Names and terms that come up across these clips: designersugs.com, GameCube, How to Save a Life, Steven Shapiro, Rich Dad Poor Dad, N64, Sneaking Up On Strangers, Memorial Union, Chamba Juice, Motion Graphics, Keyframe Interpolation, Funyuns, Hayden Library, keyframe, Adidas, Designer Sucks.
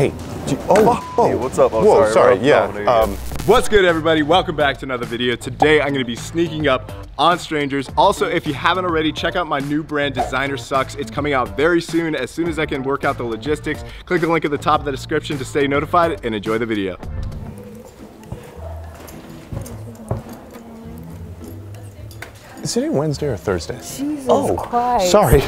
Hey, hey, what's up? Oh, whoa, sorry. Yeah. What's good, everybody? Welcome back to another video. Today, I'm going to be sneaking up on strangers. Also, if you haven't already, check out my new brand, Designer Sucks. It's coming out very soon as I can work out the logistics. Click the link at the top of the description to stay notified and enjoy the video. Is today Wednesday or Thursday? Jesus Christ. Sorry.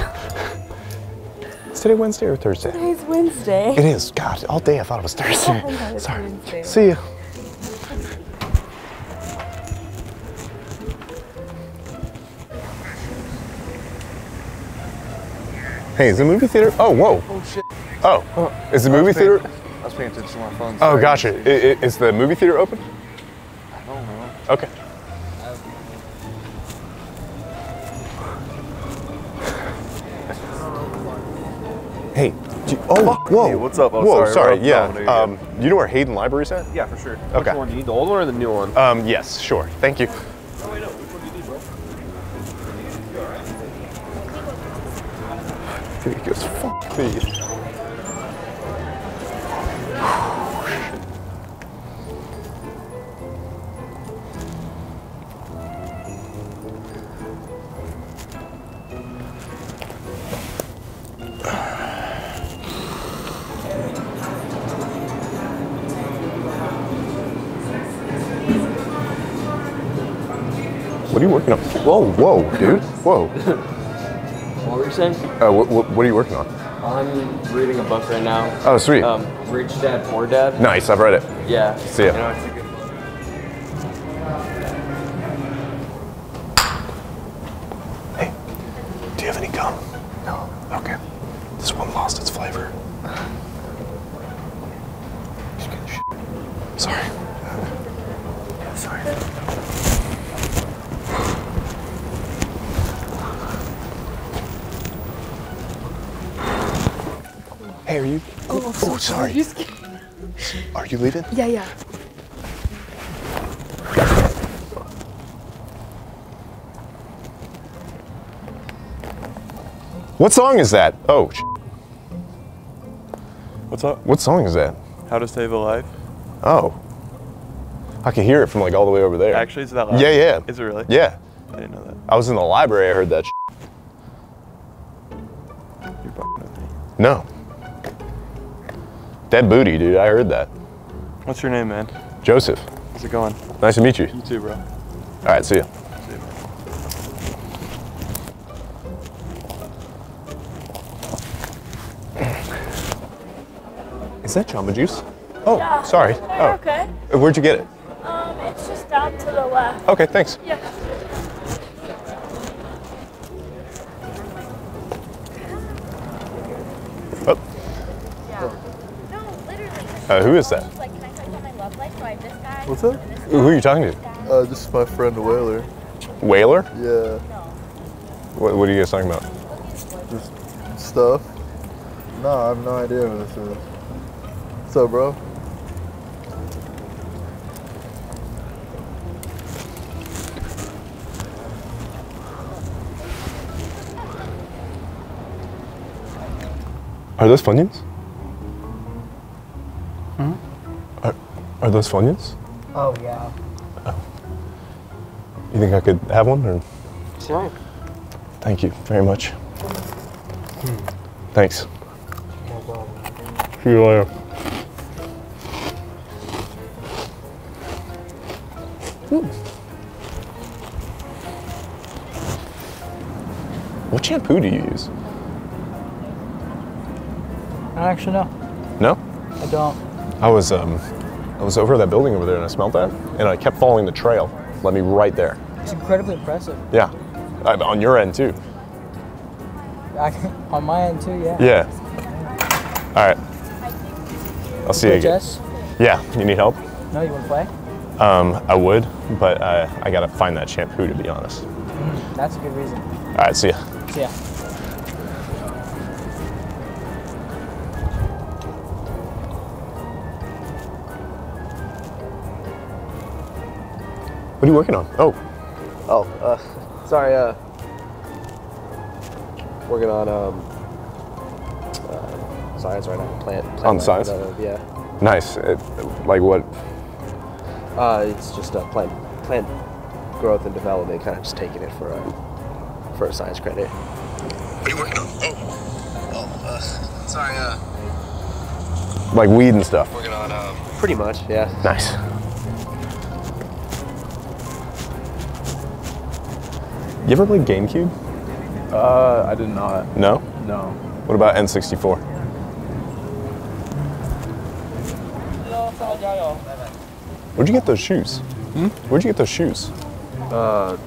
Is today Wednesday or Thursday? Today's Wednesday. It is. God, all day I thought it was Thursday. Oh, sorry. Wednesday. See ya. Hey, is the movie theater? Oh, whoa. Oh, shit. Oh, is the movie theater? I was paying attention to my phone. Sorry. Oh, gotcha. Is the movie theater open? I don't know. Okay. Hey, hey, what's up? Oh, whoa, sorry. Yeah. You know where Hayden Library is at? Yeah, for sure. Okay. Which one do you need, the old one or the new one? Yes, sure. Thank you. Oh, wait, no. Which one do you need, bro? Dude, he goes, fuck me. What are you working on? Whoa, whoa, dude. Whoa. What were you saying? What are you working on? I'm reading a book right now. Oh, sweet. Rich Dad, Poor Dad. Nice, I've read it. Yeah. See ya. You know, it's a good book. Hey, do you have any gum? No. Okay. This one lost its flavor. Just getting shit. Sorry. Sorry. Hey, are you? Oh, I'm so sorry. Are you leaving? Yeah, yeah. What song is that? Oh, what's up? What song is that? How to Save a Life. Oh, I can hear it from like all the way over there. Actually, it's that loud. Yeah, yeah. Is it really? Yeah. I didn't know that. I was in the library. I heard that. You're fucking with me. No. Dead booty, dude. I heard that. What's your name, man? Joseph. How's it going? Nice to meet you. You too, bro. All right, see ya. See ya, bro. Is that Chamba Juice? Oh, yeah, sorry. Oh, okay. Where'd you get it? It's just down to the left. Okay, thanks. Yeah. Who is that? What's up? Who are you talking to? This is my friend Whaler. Whaler? Yeah. What are you guys talking about? Just stuff. No, I have no idea what this is. What's up, bro? Are those Funyuns? Are those Funyuns? Oh, yeah. Oh. You think I could have one? Or? Sure. Thank you very much. Thanks. No problem. See you later. What shampoo do you use? I actually don't. No? I don't. I was over that building over there and I smelled that and I kept following the trail. Led me right there. It's incredibly impressive. Yeah. On your end too. On my end too, yeah. Yeah. All right. I'll see you again. Jess? Yeah. You need help? No, you want to play? I would, but I got to find that shampoo, to be honest. That's a good reason. All right. See ya. See ya. What are you working on? Oh. Oh, sorry, working on size right now. On the size? Yeah. Nice. Like what? It's just a plant growth and development, kind of just taking it for a science credit. What are you working on? Sorry. Like weed and stuff. Working on pretty much, yeah. Nice. You ever play GameCube? I did not. No? No. What about N64? Where'd you get those shoes? Hmm? Where'd you get those shoes?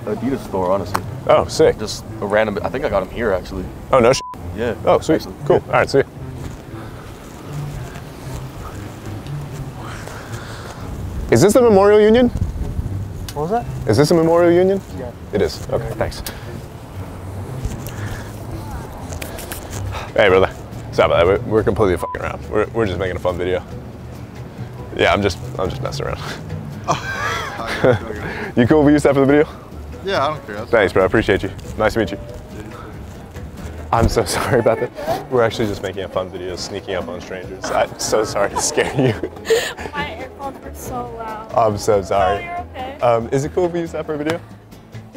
Adidas store, honestly. Oh, sick. Just a random, I think I got them here, actually. Oh, no shit? Yeah. Oh, sweet. Actually. Cool. Yeah. All right, see you. Is this the Memorial Union? What was that? Is this a Memorial Union? Yeah. It is. Okay, thanks. Hey, brother. Stop that. We're completely fucking around. We're just making a fun video. Yeah, I'm just messing around. Oh. You cool if we use that for the video? Yeah, I don't care. That's thanks, bro. I appreciate you. Nice to meet you. I'm so sorry about that. We're actually just making a fun video, sneaking up on strangers. I'm so sorry to scare you. My earphones were so loud. I'm so sorry. Oh, you're okay. Is it cool if we use that for a video?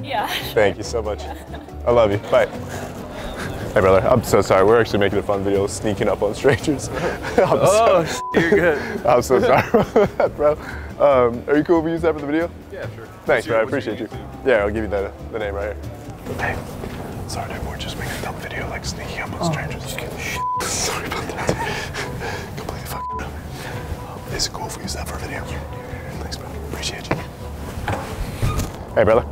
Yeah. Thank you so much. Yeah. I love you. Bye. Hey, brother, I'm so sorry. We're actually making a fun video sneaking up on strangers. You're good. I'm so sorry about that, bro. Are you cool if we use that for the video? Yeah, sure. Thanks, bro. I appreciate you. Yeah, I'll give you the name right here. Hey, sorry, dude. We're just making a dumb video, like sneaking up on strangers. Just kidding. Sorry about that. Completely fucking up. Is it cool if we use that for a video? Thanks, bro. Appreciate you. Hey, brother.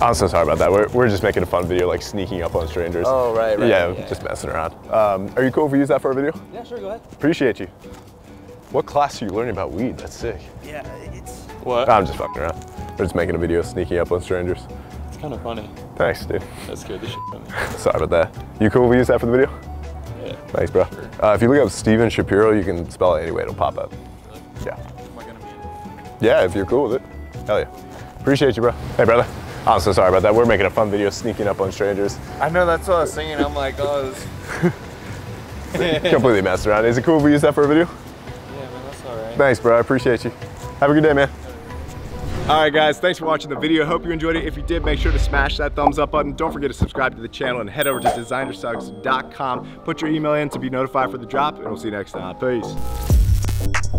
I'm so sorry about that. We're just making a fun video, like sneaking up on strangers. Oh, right. Yeah, just messing around. Are you cool if we use that for a video? Yeah, sure, go ahead. Appreciate you. What class are you learning about weed? That's sick. Yeah, it's... What? I'm just fucking around. We're just making a video sneaking up on strangers. It's kind of funny. Thanks, dude. That scared the shit out of me. Sorry about that. You cool if we use that for the video? Yeah. Thanks, bro. Sure. If you look up Steven Shapiro, you can spell it any way, it'll pop up. Really? Yeah. Am I gonna be in it? Yeah, if you're cool with it. Hell yeah. Appreciate you, bro. Hey, brother. I'm so sorry about that. We're making a fun video sneaking up on strangers. I know, that's what I was singing. I'm like, oh, this... Completely messed around. Is it cool if we use that for a video? Yeah, man, that's all right. Thanks, bro. I appreciate you. Have a good day, man. All right, guys, thanks for watching the video. Hope you enjoyed it. If you did, make sure to smash that thumbs up button. Don't forget to subscribe to the channel and head over to designersugs.com. Put your email in to be notified for the drop, and we'll see you next time. Peace.